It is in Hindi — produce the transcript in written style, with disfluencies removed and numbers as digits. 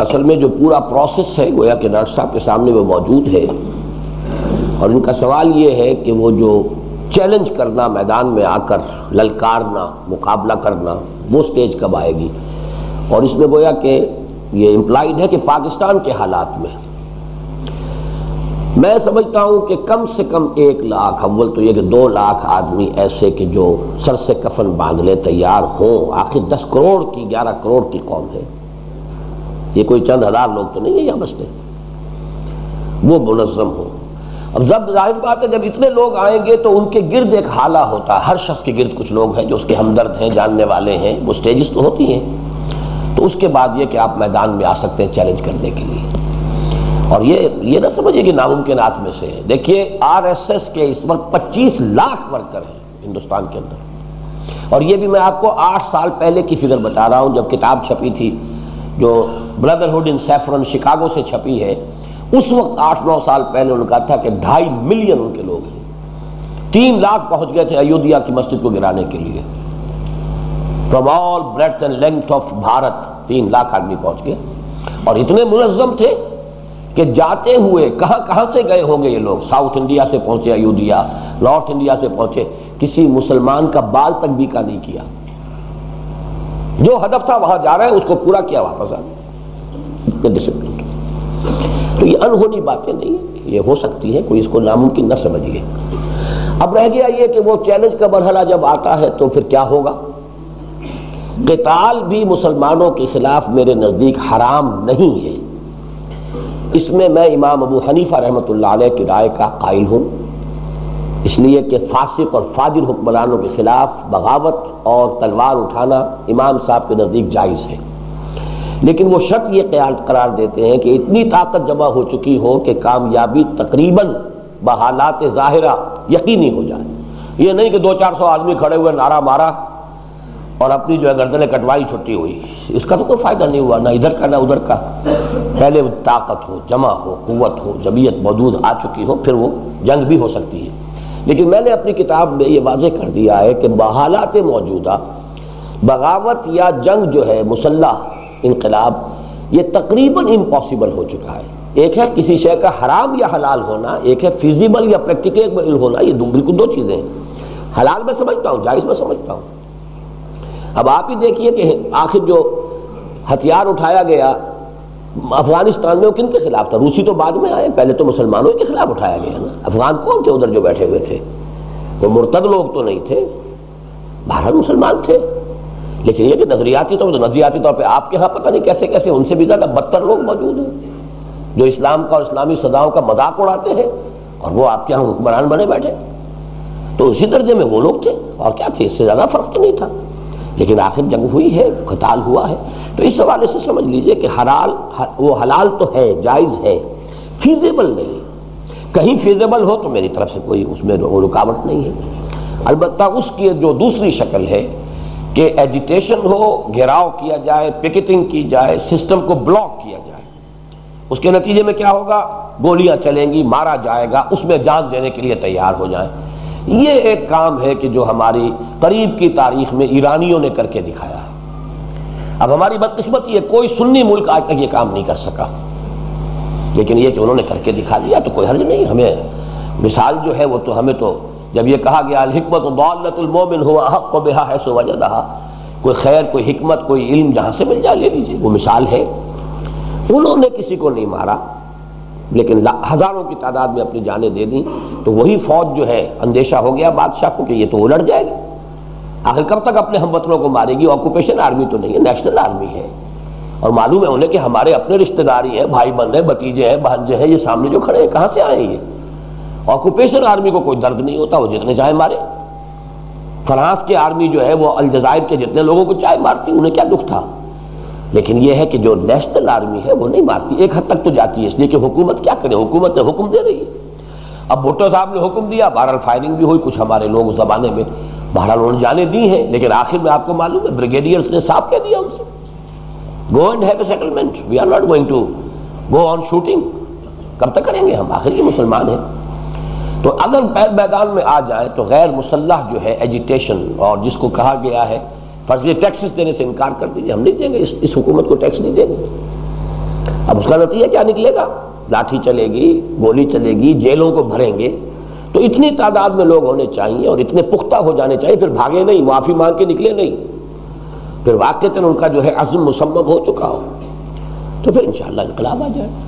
असल में जो पूरा प्रोसेस है गोया कि डॉक्टर साहब के सामने वो मौजूद है और उनका सवाल ये है कि वो जो चैलेंज करना, मैदान में आकर ललकारना, मुकाबला करना, वो स्टेज कब आएगी। और इसमें गोया कि ये इम्प्लाइड है कि पाकिस्तान के हालात में मैं समझता हूँ कि कम से कम 1 लाख, अव्वल तो ये कि 2 लाख आदमी ऐसे कि जो सर से कफन बांध ले तैयार हों। आखिर 10 करोड़ की 11 करोड़ की कौम है, ये कोई चंद हज़ार लोग तो नहीं है यहाँ बसते, वो मुनज़्ज़म हो। अब जब जाहिर बात है जब इतने लोग आएंगे तो उनके गिर्द एक हाला होता है, हर शख्स के गिर्द कुछ लोग हैं जो उसके हमदर्द हैं, जानने वाले हैं, वो स्टेजेस तो होती हैं। तो उसके बाद ये कि आप मैदान में आ सकते हैं चैलेंज करने के लिए। और ये ना समझिए कि नामुमकिनात में से है। देखिए RSS के इस वक्त 25 लाख वर्कर हैं हिंदुस्तान के अंदर, और ये भी मैं आपको 8 साल पहले की फिगर बता रहा हूँ जब किताब छपी थी जो ब्रदरहुड इन सैफरन शिकागो से छपी है। उस वक्त 8-9 साल पहले उनका था कि 2.5 मिलियन उनके लोग हैं, 3 लाख पहुंच गए थे अयोध्या की मस्जिद को गिराने के लिए। From all breadth and length of Bharat 3 lakh आदमी पहुंच गए और इतने मुनज़्ज़म थे कि जाते हुए कहां कहां से गए होंगे ये लोग। साउथ इंडिया से पहुंचे अयोध्या, नॉर्थ इंडिया से पहुंचे, किसी मुसलमान का बाल तक बीका नहीं किया। जो हदफ था वहां जा रहे हैं उसको पूरा किया, वापस आ गए। तो ये अनहोनी बातें नहीं है, ये हो सकती है, कोई इसको नामुमकिन ना समझिए। अब रह गया ये कि वो चैलेंज का मरहला जब आता है तो फिर क्या होगा। क़िताल भी मुसलमानों के खिलाफ मेरे नज़दीक हराम नहीं है, इसमें मैं इमाम अबू हनीफा रहमतुल्लाह अलैह की राय का कायल हूँ, इसलिए कि फासिक और फाजिर हुक्मरानों के खिलाफ बगावत और तलवार उठाना इमाम साहब के नज़दीक जायज़ है। लेकिन वो शर्त ये करार देते हैं कि इतनी ताकत जमा हो चुकी हो कि कामयाबी तकरीबन बहालात ज़ाहिरा यकीनी हो जाए। ये नहीं कि 200-400 आदमी खड़े हुए, नारा मारा और अपनी जो है गर्दनें कटवाई, छुट्टी हुई, इसका तो कोई फ़ायदा नहीं हुआ, ना इधर का ना उधर का। पहले ताकत हो, जमा हो, कुव्वत हो, जमीयत मौजूद आ चुकी हो, फिर वो जंग भी हो सकती है। लेकिन मैंने अपनी किताब में ये वाज़े कर दिया है कि बहालात मौजूदा बगावत या जंग जो है, मुसल्ला इनकलाब, ये तकरीबन इम्पॉसिबल हो चुका है। एक है किसी शय का हराम या हलाल होना, एक है फिजिबल या प्रैक्टिकल होना, ये बिल्कुल 2 चीज़ें हैं। हलाल मैं समझता हूँ, जायज़ मैं समझता हूँ। अब आप ही देखिए कि आखिर जो हथियार उठाया गया अफगानिस्तान में वो किन के खिलाफ था। रूसी तो बाद में आए, पहले तो मुसलमानों के खिलाफ उठाया गया ना। अफगान कौन थे उधर जो बैठे हुए थे? वो मुर्तद लोग तो नहीं थे, भारत मुसलमान थे। लेकिन ये कि नजरियाती तौर पर आपके यहाँ पता नहीं कैसे कैसे उनसे भी ज़्यादा बदतर लोग मौजूद हैं जो इस्लाम का और इस्लामी सदाओं का मजाक उड़ाते हैं, और वो आपके यहाँ हुक्मरान बने बैठे। तो उसी दर्जे में वो लोग थे और क्या थे, इससे ज़्यादा फ़र्क तो नहीं था। लेकिन आखिर जंग हुई है, क़िताल हुआ है। तो इस हवाले से समझ लीजिए कि वो हलाल तो है, जायज़ है, फीजेबल नहीं। कहीं फीजेबल हो तो मेरी तरफ से कोई उसमें रुकावट नहीं है। अलबत्ता उसकी जो दूसरी शक्ल है कि एजिटेशन हो, घेराव किया जाए, पिकेटिंग की जाए, सिस्टम को ब्लॉक किया जाए, उसके नतीजे में क्या होगा, गोलियां चलेंगी, मारा जाएगा, उसमें जान देने के लिए तैयार हो जाए। ये एक काम है कि जो हमारी करीब की तारीख में ईरानियों ने करके दिखाया। अब हमारी बदकिस्मती है कोई सुन्नी मुल्क आज तक ये काम नहीं कर सका, लेकिन ये कि उन्होंने करके दिखा दिया तो कोई हर्ज नहीं। हमें मिसाल जो है वो तो हमें तो जब ये कहा गया हिकमत दौलतुल मोमिन हुआ हक को बेहा है सो वजदा, कोई खैर, कोई हिकमत, कोई इल्म जहाँ से मिल जाए ले लीजिए, वो मिसाल है। उन्होंने किसी को नहीं मारा लेकिन हज़ारों की तादाद में अपनी जानें दे दी। तो वही फौज जो है, अंदेशा हो गया बादशाह को कि ये तो उलट जाएगी, आखिर कब तक अपने हमवतनों को मारेगी। ऑक्यूपेशन आर्मी तो नहीं है, नेशनल आर्मी है। और मालूम है उन्हें कि हमारे अपने रिश्तेदारी हैं, भाई बंद हैं, भतीजे हैं, भांजे हैं, ये सामने जो खड़े हैं कहाँ से आए ये। ऑक्यूपेशन आर्मी को कोई दर्द नहीं होता, वो जितने चाहे मारे। फ्रांस की आर्मी जो है वो अल्जायर के जितने लोगों को चाहे मारती, उन्हें क्या दुख था। लेकिन ये है कि जो नेशनल आर्मी है वो नहीं मारती, एक हद तक तो जाती है, इसलिए कि हुकूमत क्या करे, हुकूमत ने हुक्म दे रही है। अब भुट्टो साहब ने हुक्म दिया, बहरहाल फायरिंग भी हुई, कुछ हमारे लोग उस जमाने में बहरहाल उन्होंने जाने दी हैं। लेकिन आखिर में आपको मालूम है ब्रिगेडियर्स ने साफ कह दिया उनसे, go and have a settlement, we are not going to go on shooting, कब तक करेंगे हम, आखिर ये मुसलमान हैं। तो अगर गैर मैदान में आ जाए तो गैर मुसल्लह जो है एजिटेशन, और जिसको कहा गया है फर्जी टैक्सेस देने से इनकार कर दीजिए, हम नहीं देंगे, इस हुकूमत को टैक्स नहीं देंगे। अब उसका नतीजा क्या निकलेगा? लाठी चलेगी, गोली चलेगी, जेलों को भरेंगे। तो इतनी तादाद में लोग होने चाहिए और इतने पुख्ता हो जाने चाहिए, फिर भागे नहीं, माफ़ी मांग के निकले नहीं, फिर वाक़ई उनका जो है अज़्म मुसम्मम हो चुका हो, तो फिर इंशाअल्लाह इनकलाब आ जाए।